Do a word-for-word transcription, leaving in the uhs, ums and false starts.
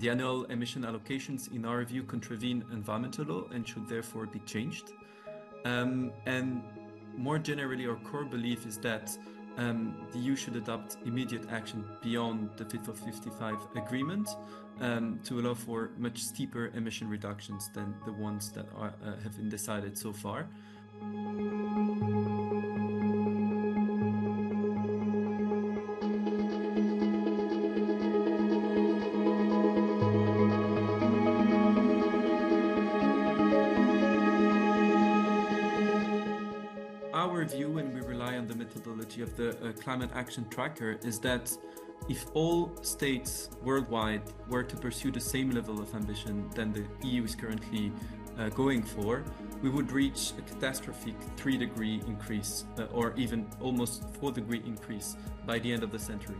The annual emission allocations, in our view, contravene environmental law and should therefore be changed. Um, and more generally, our core belief is that um, the E U should adopt immediate action beyond the Fit for fifty-five agreement um, to allow for much steeper emission reductions than the ones that are, uh, have been decided so far. Our view, and we rely on the methodology of the uh, Climate Action Tracker, is that if all states worldwide were to pursue the same level of ambition than the E U is currently uh, going for, we would reach a catastrophic three degree increase uh, or even almost four degree increase by the end of the century.